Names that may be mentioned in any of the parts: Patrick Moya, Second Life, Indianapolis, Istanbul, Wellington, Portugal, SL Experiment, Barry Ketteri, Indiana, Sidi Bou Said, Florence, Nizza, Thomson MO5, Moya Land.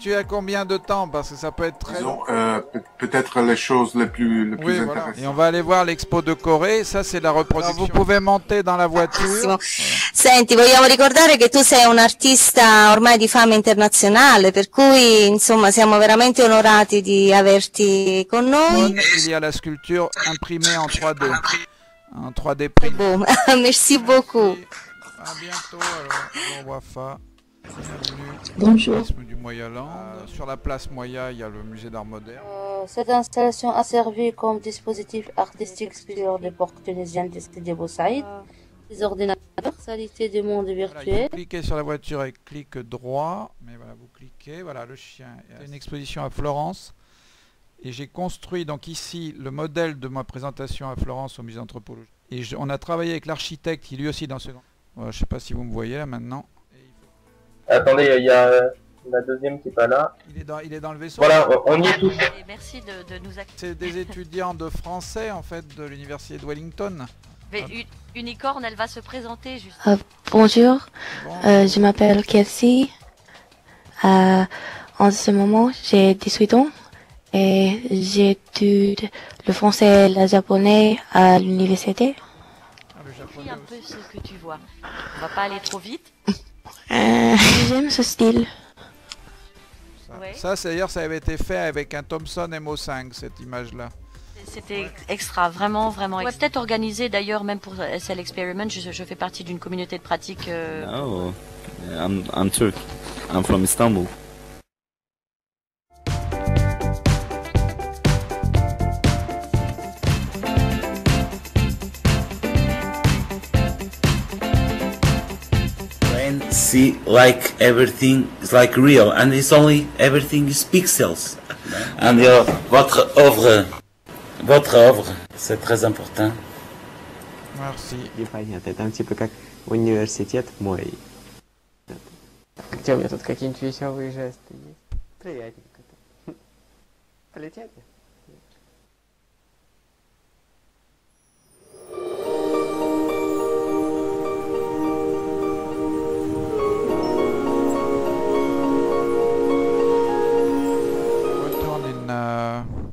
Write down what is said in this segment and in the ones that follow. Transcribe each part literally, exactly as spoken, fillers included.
Tu as combien de temps? Parce que ça peut être très long. Euh, Peut-être les choses les plus, les plus oui, intéressantes. Voilà. Et on va aller voir l'expo de Corée. Ça, c'est la reproduction. Alors, vous pouvez monter dans la voiture. Senti, vogliamo ricordare che tu sei un artista ormai di fama internazionale, per cui insomma siamo veramente onorati di averti con noi. Il y a la sculpture imprimée en trois D. En trois D print. Bon. Merci beaucoup. À bientôt. Alors, bon Wafa. Bonjour. Du Moya Land. Euh, sur la place Moya, il y a le musée d'art moderne. Euh, cette installation a servi comme dispositif artistique sur l'époque tunisienne de Sidi Bou Said. Les ordinateurs, salité du monde virtuel. Voilà, vous cliquez sur la voiture et clique droit. Mais voilà, vous cliquez. Voilà, le chien. C'est une exposition à Florence. Et j'ai construit donc ici le modèle de ma présentation à Florence au musée d'anthropologie. Et je, on a travaillé avec l'architecte qui lui aussi dans ce... Voilà, je ne sais pas si vous me voyez là maintenant. Attendez, il y a la deuxième qui n'est pas là. Il est, dans, il est dans le vaisseau. Voilà, on y est tous. Et merci de, de nous accueillir. C'est des étudiants de français, en fait, de l'université de Wellington. Mais une, Unicorn, elle va se présenter juste. Euh, bonjour, bon. euh, je m'appelle Cassie. Euh, en ce moment, j'ai dix-huit ans et j'étude le français et le japonais à l'université. Ah, le japonais un peu ce que tu vois. On va pas aller trop vite. Euh, J'aime ce style. Ça, ouais. ça d'ailleurs, ça avait été fait avec un Thomson M O cinq, cette image-là. C'était ouais. extra, vraiment, vraiment. On va peut-être organiser, d'ailleurs, même pour S L Experiment, je, je fais partie d'une communauté de pratique. Euh... No, I'm, I'm Turk. I'm from Istanbul. See, like everything is like real, and it's only everything is pixels. And your votre œuvre, votre œuvre, c'est très important. Merci. Непонятно, там типа как университет мой. Где у меня тут какие-нибудь веселые жесты есть? Приятненько. Полетели?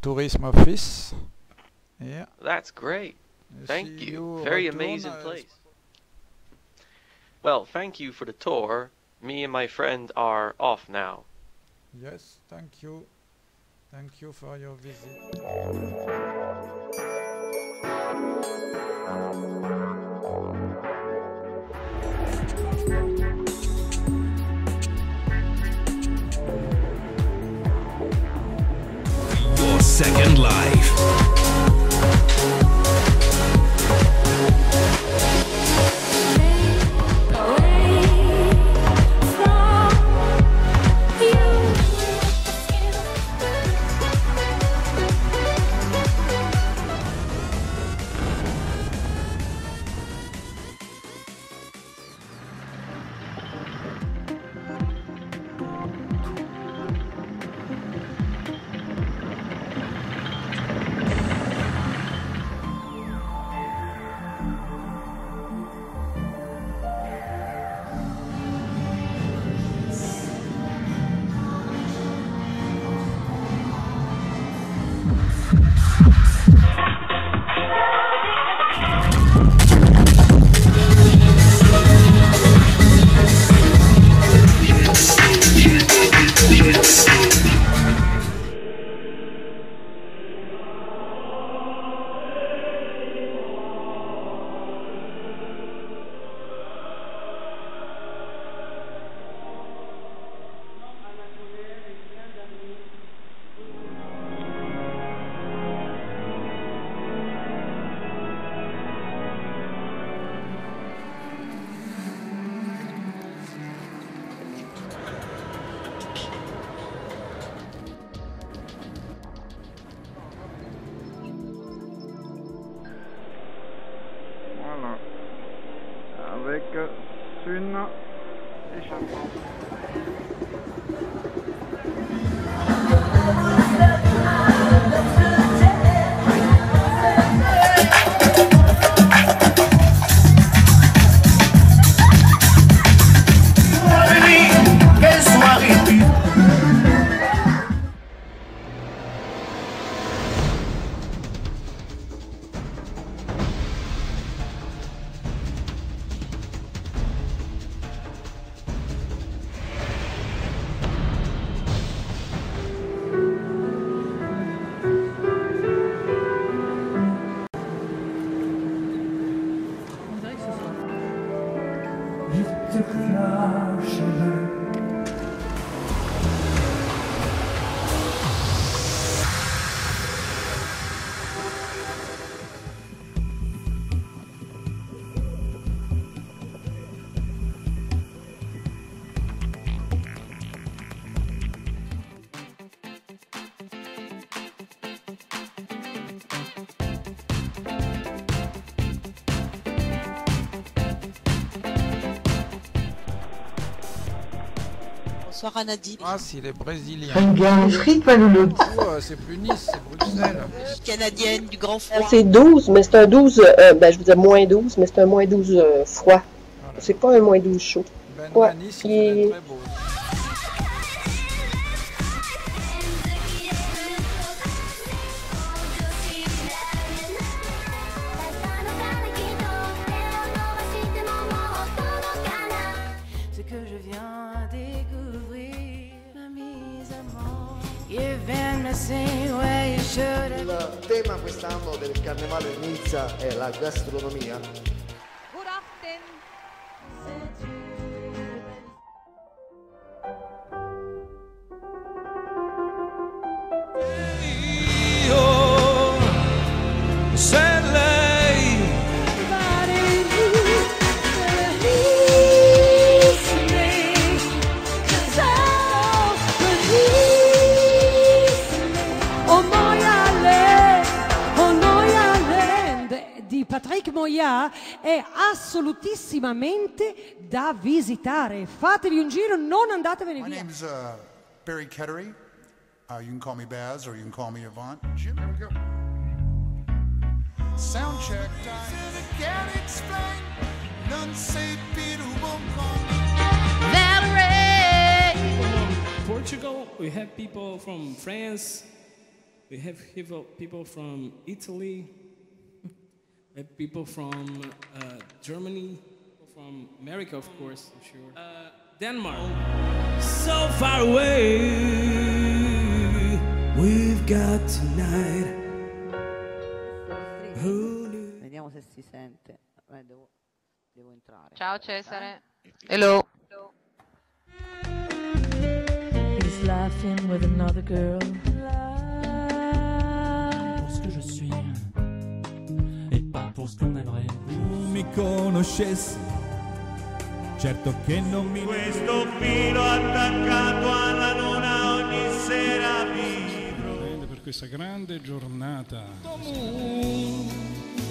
Tourism office. Yeah. That's great. Thank you. Very amazing place. Well, thank you for the tour. Me and my friend are off now. Yes, thank you. Thank you for your visit. Second Life. Guess what it is? Bonsoir Anadi. Ah, c'est les Brésiliens. J'aime bien les frites, pas le lot. C'est plus Nice, c'est Bruxelles. Canadienne du grand froid. C'est douze, mais c'est un douze, euh, ben je vous dis moins douze, mais c'est un moins douze euh, froid. Voilà. C'est pas un moins douze chaud. Ben, ouais. Nice, c'est Et... très beau. Il tema quest'anno del carnevale di Nizza è la gastronomia. Patrick Moya è assolutissimamente da visitare. Fatevi un giro, non andatevene via. My name's uh, Barry Ketteri. Uh, you can call me Baz or you can call me Yvonne. Jim, here we go. Sound check. Valerie. Portugal, we have people from France. We have people from Italy. People from uh, Germany, from America, of course, I'm sure. Uh, Denmark. So far away, we've got tonight. Vediamo se si sente. Devo, devo entrare. Ciao Cesare. Hello. Hello. He's laughing with another girl. Parce que je suis. Pour ce qu'on aimerait. Mi conoscesse, certo che non mi. Questo filo attaccato alla luna ogni sera vibro. Per questa grande giornata.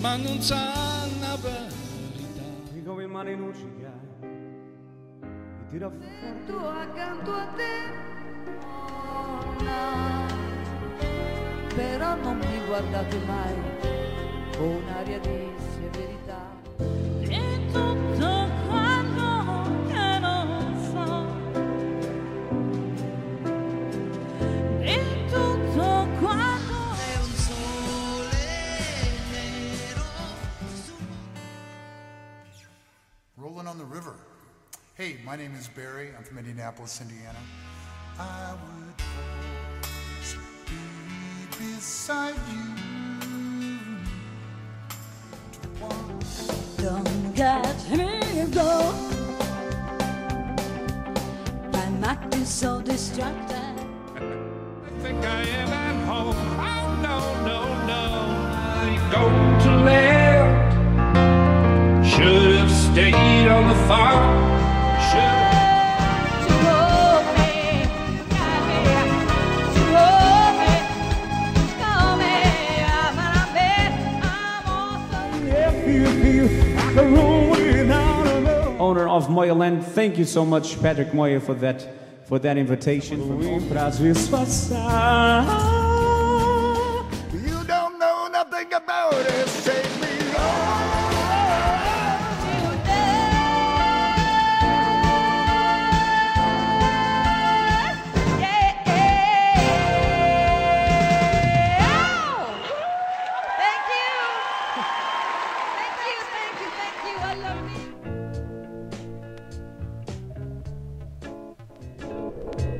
Ma non sa la verità. Ti come il mare in un e tira fuori. Tu accanto a te. Però non mi guardate mai. Un'aria di severità. E tutto quello che non so. E tutto quello è un sole nero. Rolling on the river. Hey, my name is Barry. I'm from Indianapolis, Indiana. I would always be beside you. Don't get me go. I might be so distracted. I think I am at home. Oh no, no, no. I go to land. Should have stayed on the farm. Should have to hold me. To hold me. Call me. I'm on a bed. I'm also. If you feel. Owner of Moya Land, thank you so much, Patrick Moya, for that, for that invitation. You don't know nothing about it. Take me Thank you, thank you, thank you, I love you.